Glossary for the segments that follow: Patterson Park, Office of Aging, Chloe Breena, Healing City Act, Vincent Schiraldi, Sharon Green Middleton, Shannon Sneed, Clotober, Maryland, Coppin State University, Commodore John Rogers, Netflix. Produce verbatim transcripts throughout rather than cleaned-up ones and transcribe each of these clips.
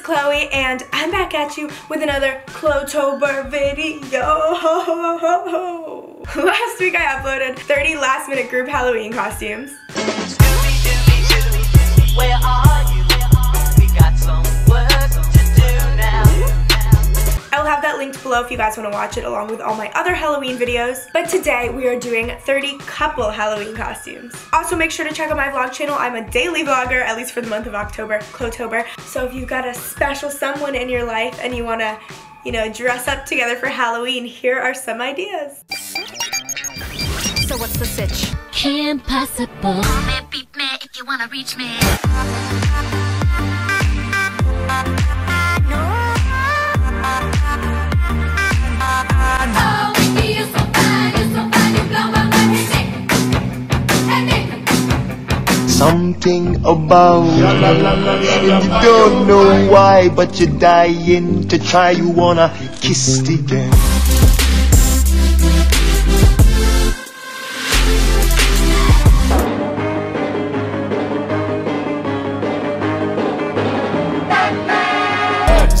is Chloe, and I'm back at you with another Clotober video. Last week I uploaded thirty last minute group Halloween costumes. Where are you? We got some work to do now. I will have that linked below if you guys want to watch it along with all my other Halloween videos. But today we are doing thirty couple Halloween costumes. Also make sure to check out my vlog channel. I'm a daily vlogger, at least for the month of October, Clotober. So if you've got a special someone in your life and you want to, you know, dress up together for Halloween, here are some ideas. So what's the sitch? Impossible. Beat me if you wanna reach me. Something about you, and you don't know why, but you're dying to try. You wanna kiss again.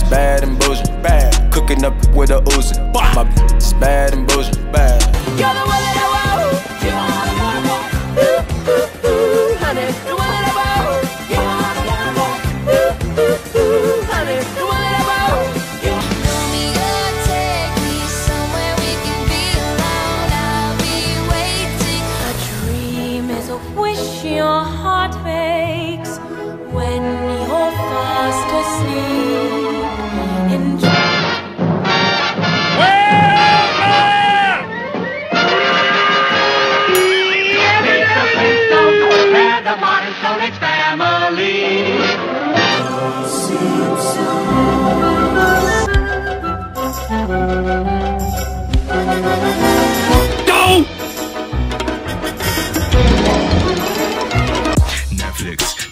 Bad and boozing, bad. Cooking up with a oozy. My bitch bad and boozing, bad. You're the one that I want. You're the one I want. Ooh, ooh, ooh, honey. The one that I want. You're the one I want. Ooh, ooh, ooh, honey. The one that I want. You know me, you'll take me somewhere we can be alone. I'll be waiting. A dream is a wish your heart makes when you're fast asleep.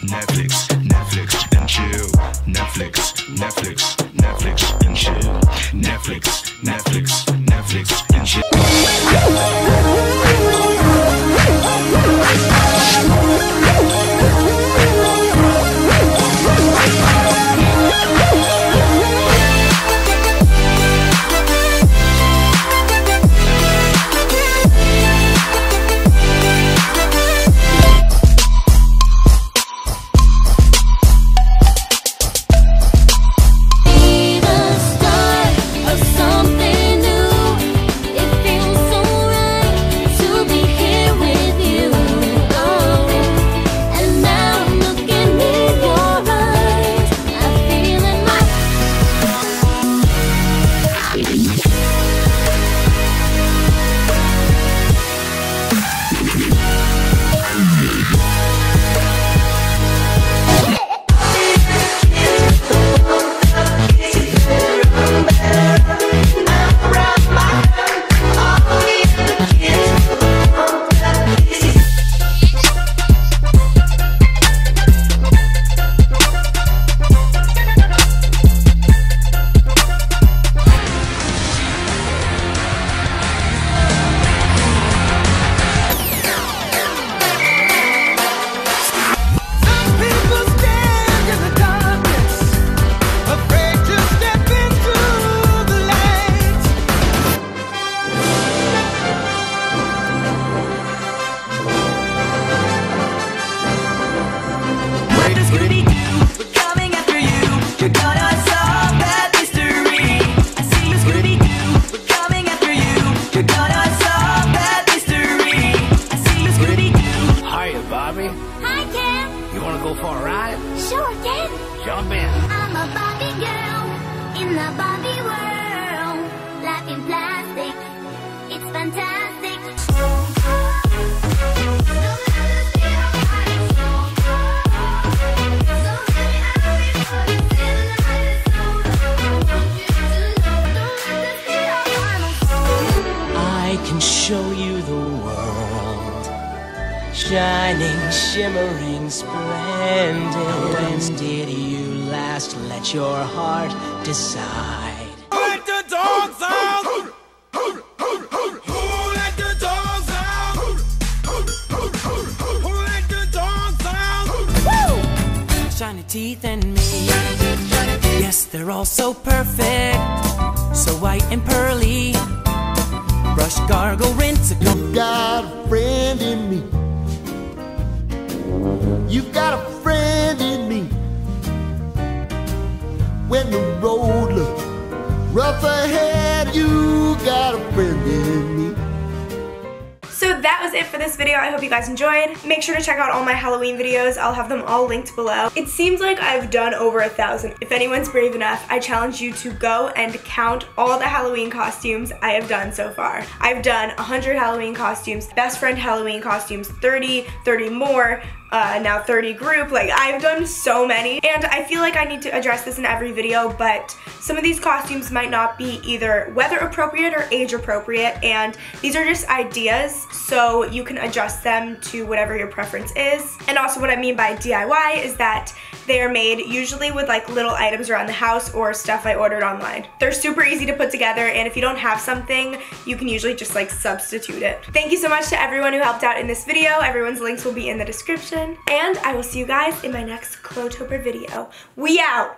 Netflix, Netflix and chill. Netflix, Netflix, Netflix and chill. Jump in. I'm a Barbie girl in the Barbie world. Life in plastic, it's fantastic. I can show you the world, shining, shimmering, splendid. When did you last let your heart decide? Who let the dogs out? Who let the dogs out? Who let the dogs out? Woo! Shiny teeth and me. They're all so perfect, so white and pearly. Brush, gargle, rinse, a go. You got a friend in me. You got a friend in me. When the road looks rough ahead, you got a friend in me. So that was it for this video. I hope you guys enjoyed. Make sure to check out all my Halloween videos. I'll have them all linked below. It seems like I've done over a thousand. If anyone's brave enough, I challenge you to go and count all the Halloween costumes I have done so far. I've done one hundred Halloween costumes, best friend Halloween costumes, thirty, thirty more, Uh, now thirty group. Like, I've done so many, and I feel like I need to address this in every video, but some of these costumes might not be either weather appropriate or age appropriate, and these are just ideas, so you can adjust them to whatever your preference is. And also what I mean by D I Y is that they are made usually with like little items around the house or stuff I ordered online. They're super easy to put together, and if you don't have something, you can usually just like substitute it. Thank you so much to everyone who helped out in this video. Everyone's links will be in the description. And I will see you guys in my next Clotober video. We out!